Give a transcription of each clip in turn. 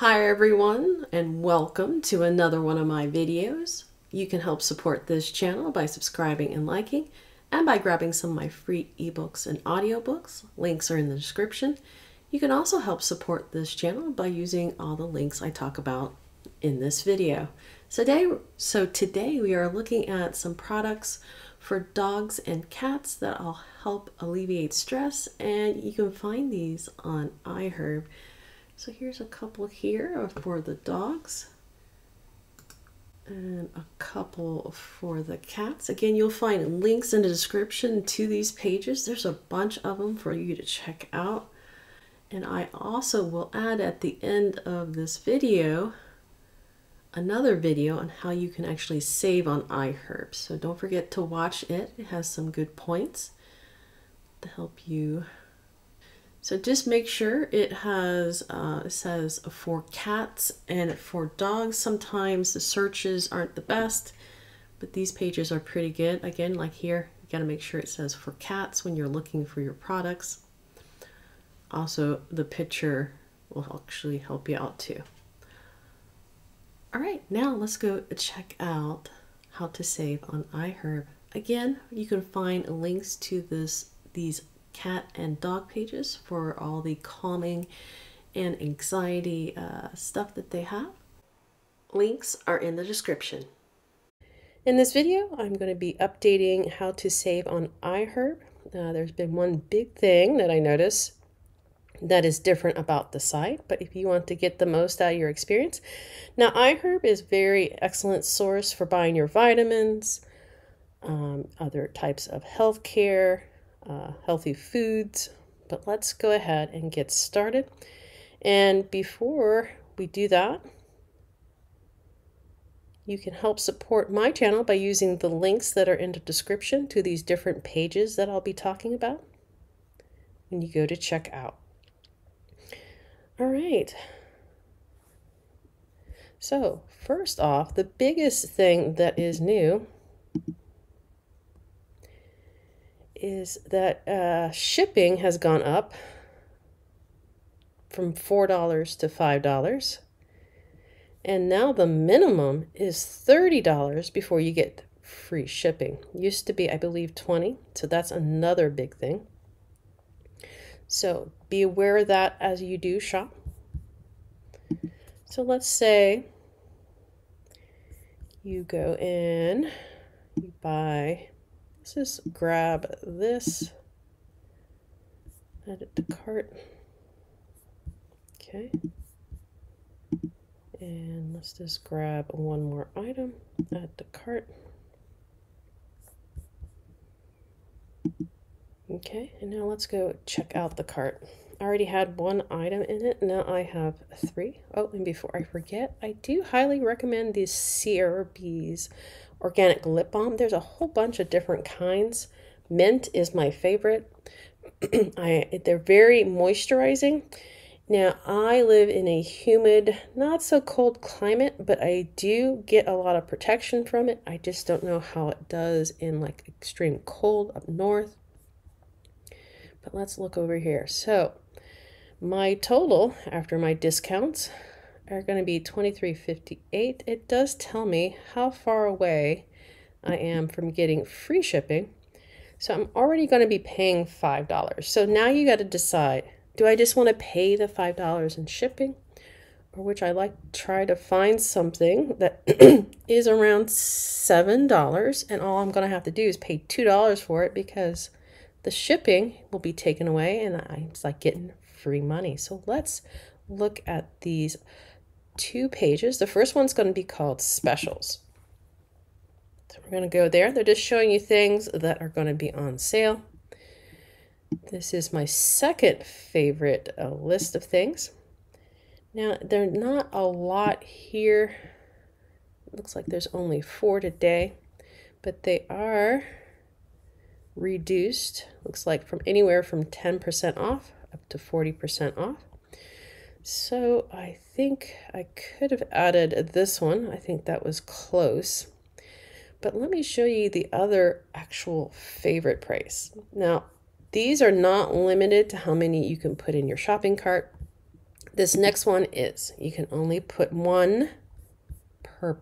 Hi everyone, and welcome to another one of my videos. You can help support this channel by subscribing and liking, and by grabbing some of my free ebooks and audiobooks. Links are in the description. You can also help support this channel by using all the links I talk about in this video. So today we are looking at some products for dogs and cats that'll help alleviate stress, and you can find these on iHerb. So here's a couple here for the dogs and a couple for the cats. Again, you'll find links in the description to these pages. There's a bunch of them for you to check out. And I also will add at the end of this video, another video on how you can actually save on iHerb. So don't forget to watch it. It has some good points to help you. So just make sure it has, it says for cats and for dogs. Sometimes the searches aren't the best, but these pages are pretty good. Again, like here, you gotta make sure it says for cats when you're looking for your products. Also, the picture will actually help you out too. All right, now let's go check out how to save on iHerb. Again, you can find links to these cat and dog pages for all the calming and anxiety stuff that they have. Links are in the description. In this video, I'm going to be updating how to save on iHerb. There's been one big thing that I noticed that is different about the site, but if you want to get the most out of your experience. Now, iHerb is a very excellent source for buying your vitamins, other types of health care, healthy foods, but let's go ahead and get started. And before we do that, you can help support my channel by using the links that are in the description to these different pages that I'll be talking about when you go to check out. All right. So first off, the biggest thing that is new is that shipping has gone up from $4 to $5, and now the minimum is $30 before you get free shipping. Used to be, I believe, 20, so that's another big thing. So be aware of that as you do shop. So let's say you go in, you buy, let's just grab this, add it to cart. Okay. And let's just grab one more item, add to cart. Okay, and now let's go check out the cart. I already had one item in it, now I have three. Oh, and before I forget, I do highly recommend these Sierra Bees organic lip balm. There's a whole bunch of different kinds. Mint is my favorite. They're very moisturizing. Now, I live in a humid, not so cold climate, but I do get a lot of protection from it. I just don't know how it does in like extreme cold up north. But let's look over here. So my total after my discounts are going to be $23.58. It does tell me how far away I am from getting free shipping. So I'm already going to be paying $5. So now you got to decide, do I just want to pay the $5 in shipping, or which I like to try to find something that is around $7, and all I'm going to have to do is pay $2 for it because the shipping will be taken away and I'm like getting free money. So let's look at these two pages. The first one's going to be called Specials. So we're going to go there. They're just showing you things that are going to be on sale. This is my second favorite list of things. Now, there are not a lot here. It looks like there's only 4 today, but they are reduced, looks like from anywhere from 10% off up to 40% off. So I think I could have added this one. I think that was close. But let me show you the other actual favorite price. Now, these are not limited to how many you can put in your shopping cart. This next one is you can only put one per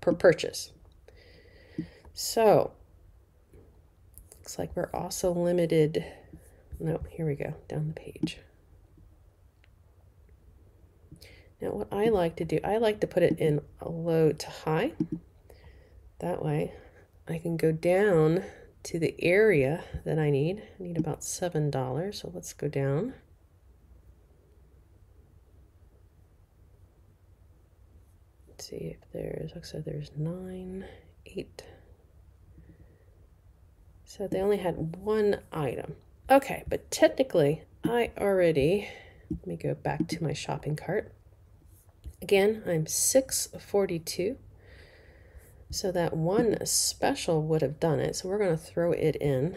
purchase. So looks like we're also limited. No, here we go, down the page. Now what I like to do, I like to put it in low to high. That way I can go down to the area that I need. I need about $7, so let's go down. Let's see if there's, looks like there's 9, 8. So they only had one item. Okay, but technically I already, let me go back to my shopping cart. Again, I'm $6.42, so that one special would have done it. So we're going to throw it in.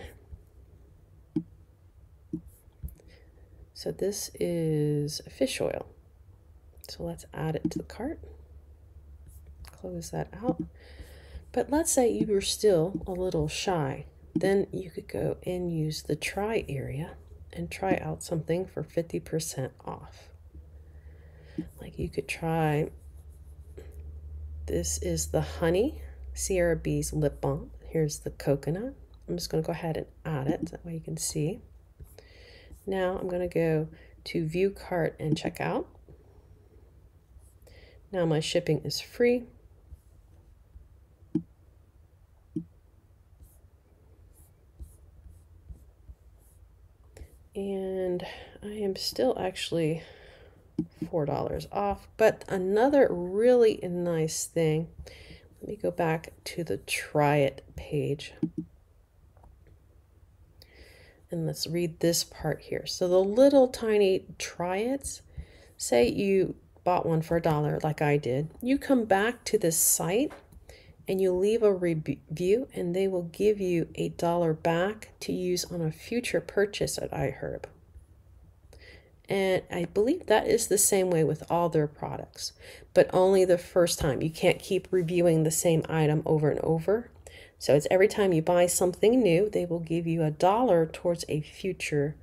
So this is fish oil. So let's add it to the cart. Close that out. But let's say you were still a little shy. Then you could go and use the try area and try out something for 50% off. Like you could try, this is the honey Sierra Bees lip balm. Here's the coconut. I'm just going to go ahead and add it. That way you can see. Now I'm going to go to view cart and check out. Now my shipping is free. And I am still actually $4 off. But another really nice thing, let me go back to the try it page and let's read this part here. So the little tiny try it's, say you bought one for $1 like I did, you come back to this site and you leave a review and they will give you $1 back to use on a future purchase at iHerb. And I believe that is the same way with all their products, but only the first time. You can't keep reviewing the same item over and over. So it's every time you buy something new, they will give you $1 towards a future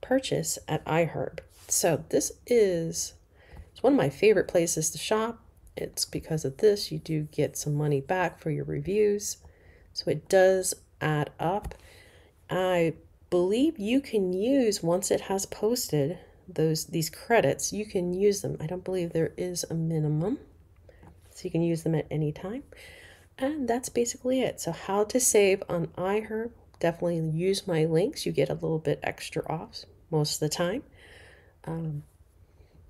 purchase at iHerb. So this is, it's one of my favorite places to shop. It's because of this, you do get some money back for your reviews. So it does add up. I believe you can use, once it has posted these credits, you can use them. I don't believe there is a minimum. So you can use them at any time. And that's basically it. So how to save on iHerb. Definitely use my links. You get a little bit extra off most of the time.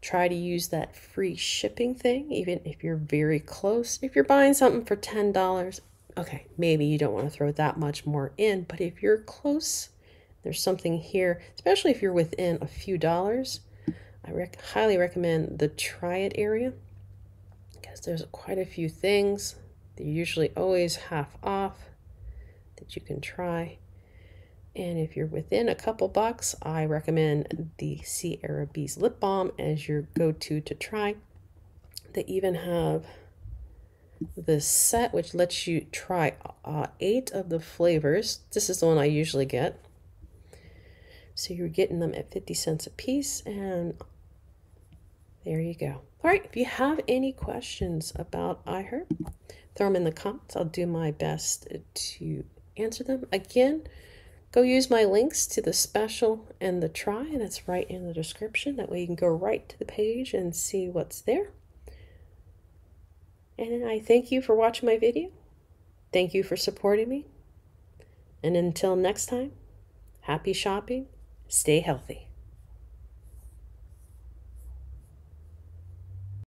Try to use that free shipping thing, even if you're very close. If you're buying something for $10, okay, maybe you don't want to throw that much more in, but if you're close, there's something here, especially if you're within a few dollars. I highly recommend the try it area because there's quite a few things. They're usually always half off that you can try. And if you're within a couple bucks, I recommend the Sierra Bees lip balm as your go-to to try. They even have this set, which lets you try 8 of the flavors. This is the one I usually get. So you're getting them at 50 cents a piece, and there you go. All right, if you have any questions about iHerb, throw them in the comments. I'll do my best to answer them. Again, go use my links to the special and the try, and that's right in the description. That way you can go right to the page and see what's there. And I thank you for watching my video. Thank you for supporting me. And until next time, happy shopping, stay healthy.